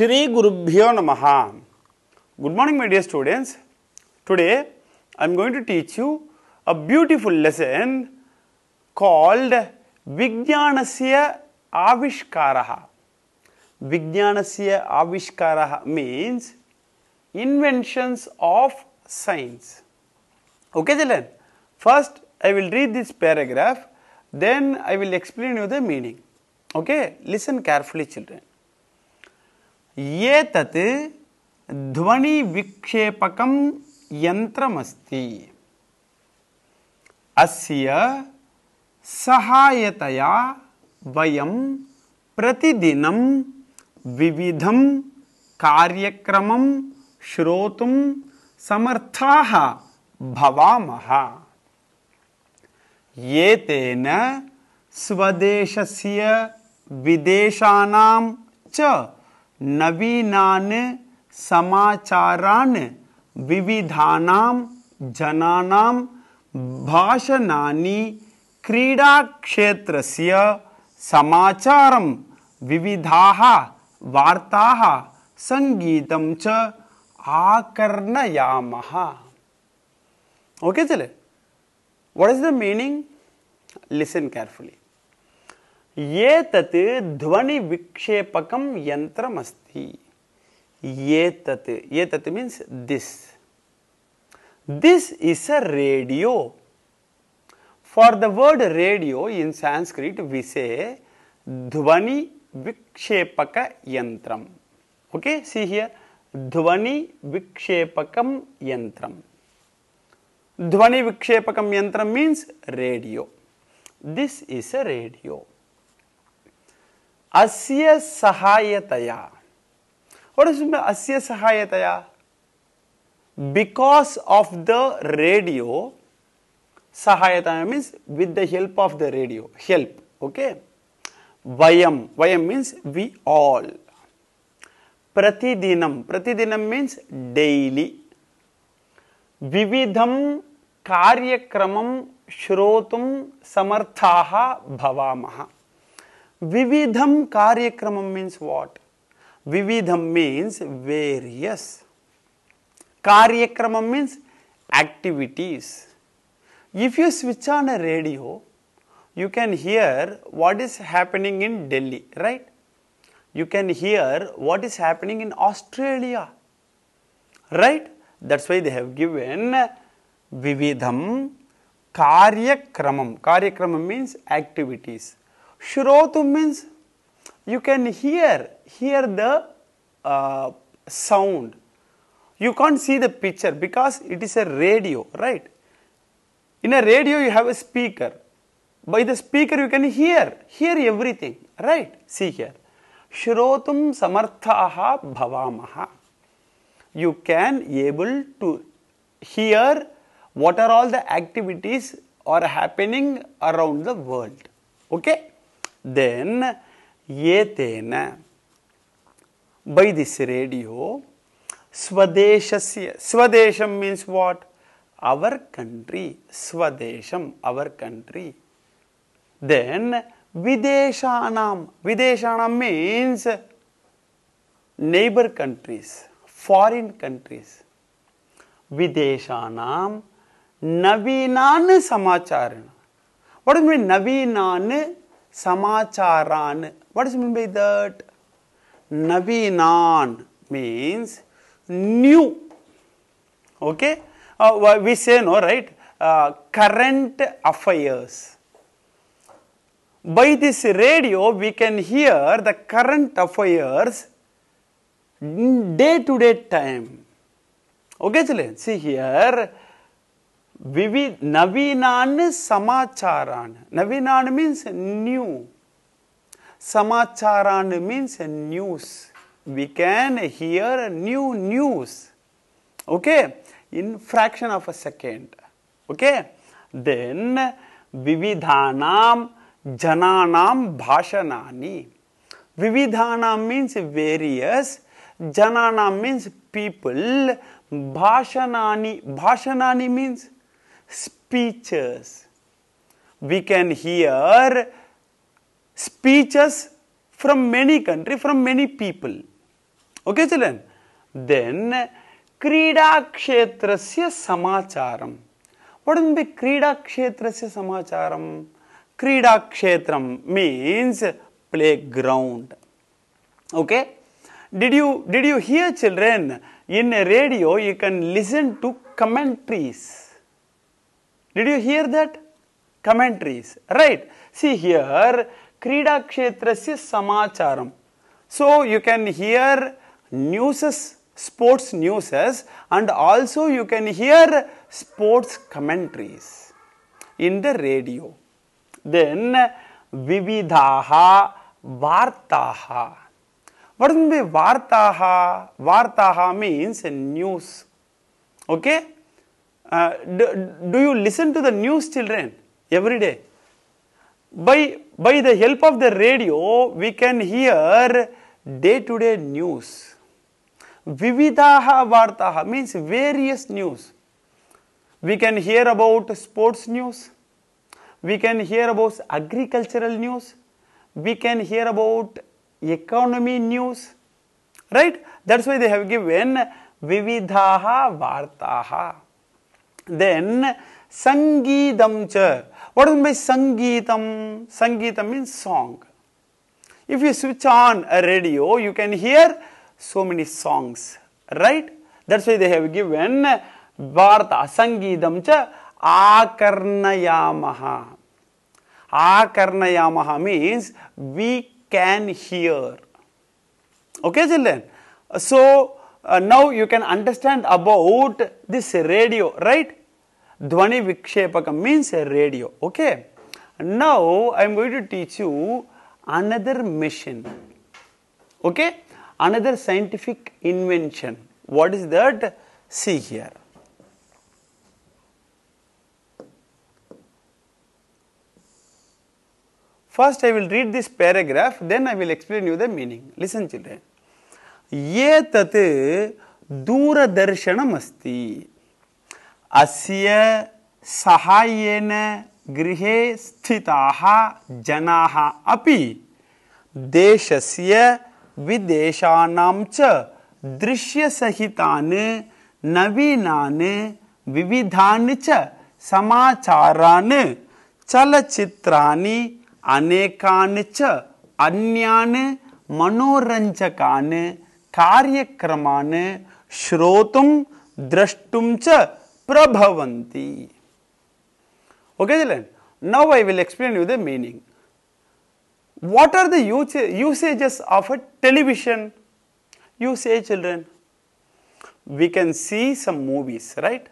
Shri Gurubhyo Namaha. Good morning, my dear students. Today I am going to teach you a beautiful lesson called Vijnanasya Avishkaraha. Vijnanasya Avishkaraha means inventions of science. Okay, children. First, I will read this paragraph, then I will explain you the meaning. Okay, listen carefully, children. Yetat Dhvani vikshepakam yantram asti. Asya sahayataya vayam pratidinam vividham karyakramam shrotum samarthaha bhavamaha. Yetena svadeshasya videshanam cha navinan samacharan vividhanam jananam bhashanani kridakshetrasya samacharam vividhaha vartaha sangeetam cha akarnayamaha. Okay, chale. What is the meaning? Listen carefully. Yetat dhvani vikshepakam yantram asti. Yetat. Yetat means this. This is a radio. For the word radio in Sanskrit, we say dhvani vikshepaka yantram. Okay, see here. Dhvani vikshepakam yantram. Dhvani vikshepakam yantram means radio. This is a radio. Asya sahayataya. What does it mean by asya sahayataya? Because of the radio, sahayataya means with the help of the radio. Help, okay? Vayam. Vayam means we all. Pratidinam. Pratidinam means daily. Vividham karyakramam shrotum samarthaha bhavamaha. Vividham karyakramam means what? Vividham means various. Karyakramam means activities. If you switch on a radio, you can hear what is happening in Delhi, right? You can hear what is happening in Australia, right? That's why they have given vividham karyakramam. Karyakramam means activities. Shrotum means you can hear the sound. You can't see the picture because it is a radio, right? In a radio you have a speaker. By the speaker you can hear everything, right? See here. Shrotum samarthaha bhavamaha. You can able to hear what are all the activities are happening around the world. Okay? Then, yetena. By this radio, swadeshasya. Swadesham means what? Our country. Swadesham, our country. Then, videshanam. Videshanam means neighbor countries. Foreign countries. Videshanam navinan samacharan. What does it mean navinan samacharan? What does it mean by that? Navinan means new. Okay? We say no, right? Current affairs. By this radio, we can hear the current affairs day-to-day time. Okay, children. See here. Navinan samacharan. Navinan means new. Samacharan means news. We can hear new news. Okay. In fraction of a second. Okay. Then, vividhanam jananam bhashanani. Vividhanam means various. Janana means people. Bhashanani. Bhashanani means speeches. We can hear speeches from many countries, from many people. Okay, children? Then, Krida Kshetrasya Samacharam. What does it mean by Krida Kshetrasya Samacharam? Krida Kshetram means playground. Okay? Did you hear, children? In a radio, you can listen to commentaries. Did you hear that? Commentaries. Right. See here, Krida Kshetrasya Samacharam. So, you can hear news, sports news, and also you can hear sports commentaries in the radio. Then, Vividhaha Vartaha. What does it mean by Vartaha? Vartaha means news. Okay? Do you listen to the news, children, every day? By the help of the radio, we can hear day-to-day news. Vividaha Vartaha means various news. We can hear about sports news. We can hear about agricultural news. We can hear about economy news. Right? That's why they have given Vividaha Vartaha. Then, Sangeetam cha. What do you mean by Sangeetam? Sangeetam means song. If you switch on a radio, you can hear so many songs. Right? That's why they have given Varta, Sangeetam cha Akarnayamaha. Akarnayamaha means we can hear. Okay, children? So, now you can understand about this radio, right? Dhvani vikshepaka means a radio. Okay. Now, I am going to teach you another machine. Okay. Another scientific invention. What is that? See here. First, I will read this paragraph. Then I will explain you the meaning. Listen, children. Yetat Dura Darshanam asti. Asya sahayena grihe sthitaha janaha api deshasya videshanam cha drishya sahitane navinane vividhane cha samacharane chalachitrani anekane cha anyane manoranchakane karyakramane shrotum drashtum cha Prabhavanti. Okay, children. Now I will explain you the meaning. What are the usages of a television? You say, children, we can see some movies, right?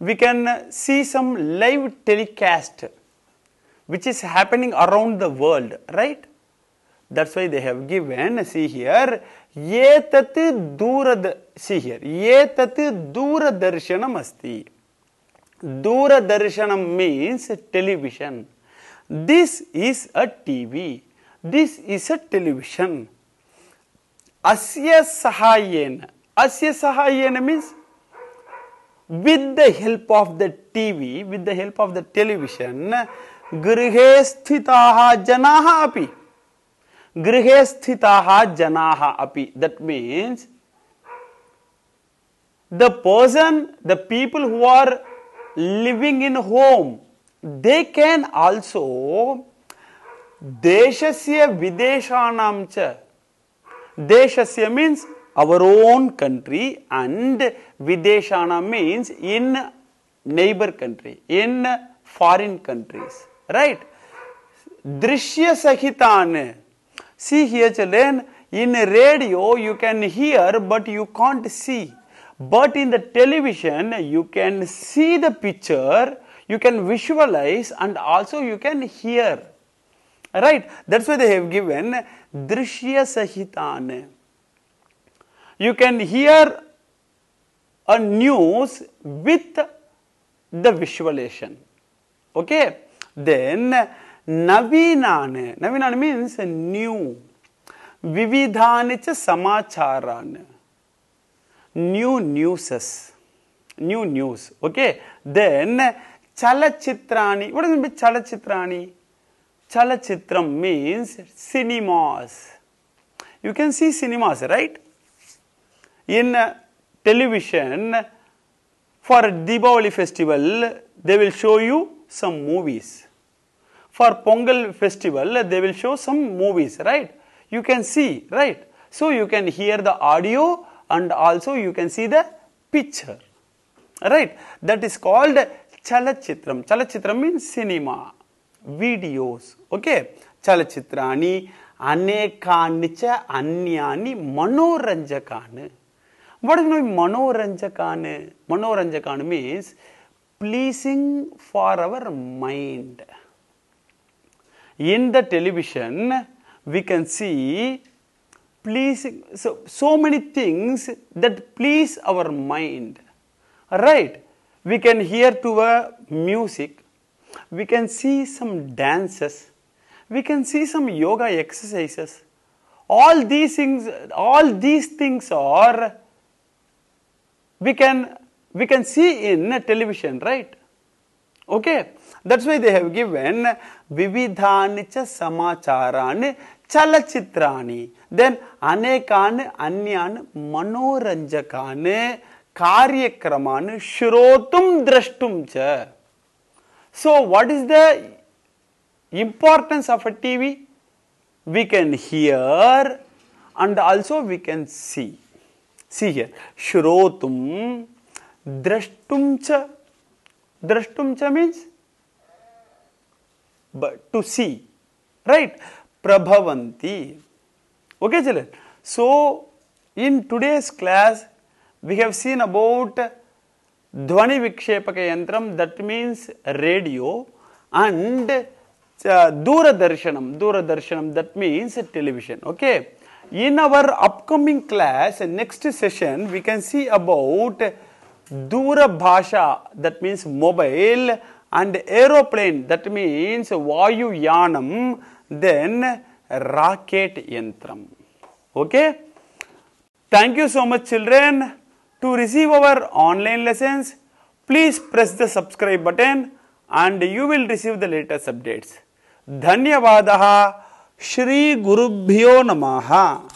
We can see some live telecast, which is happening around the world, right? That's why they have given, see here, Yetat Dura, see here, Yetat Dura Darshanam asti. Dura Darshanam means television. This is a TV. This is a television. Asya Sahayena. Asya Sahayena means with the help of the TV, with the help of the television, Grihe Sthitaha Janaha api. Grihe sthitaha janaha api. That means the person, the people who are living in home, they can also deshasya videshanam cha. Deshasya means our own country and videshana means in neighbor country, in foreign countries. Right? Drishya sahitane. See here, children, in radio you can hear but you can't see. But in the television you can see the picture, you can visualize and also you can hear. Right? That's why they have given Drishya Sahitane. You can hear a news with the visualization. Okay? Then Navinane. Navinane means new. Vividhane cha samacharane. New newses. New news. Okay. Then Chalachitrani. What does it mean by Chalachitrani? Chalachitram means cinemas. You can see cinemas, right? in television for Deepavali festival, they will show you some movies. For Pongal festival, they will show some movies, right? You can see, right? So you can hear the audio and also you can see the picture, right? That is called Chalachitram. Chalachitram means cinema, videos, okay? Chalachitrani, anekanicha, anyani, manoranjakani. What do you mean manoranjakani? Manoranjakani means pleasing for our mind. In the television, we can see pleasing, so many things that please our mind, right? We can hear to a music, we can see some dances, we can see some yoga exercises. All these things are we can see in television, right? Okay, that's why they have given vividhanicha samacharani chalachitrani. Then anekani anyan manoranjakani karyakramani shrotum drashtum cha. So what is the importance of a TV? We can hear and also we can see. See here, shrotum drashtum cha. Drashtumcha means but to see, right? Prabhavanti. Okay, children. So, in today's class, we have seen about Dhvani vikshepaka yantram, that means radio, and Dura Darshanam. Dura Darshanam, that means television. Okay. In our upcoming class, next session, we can see about Dura Bhasha, that means mobile, and aeroplane, that means Vayu Yanam, then Rocket Yantram. Okay? Thank you so much, children. To receive our online lessons, please press the subscribe button and you will receive the latest updates. Dhanyavadaha Shri Gurubhyo Namaha.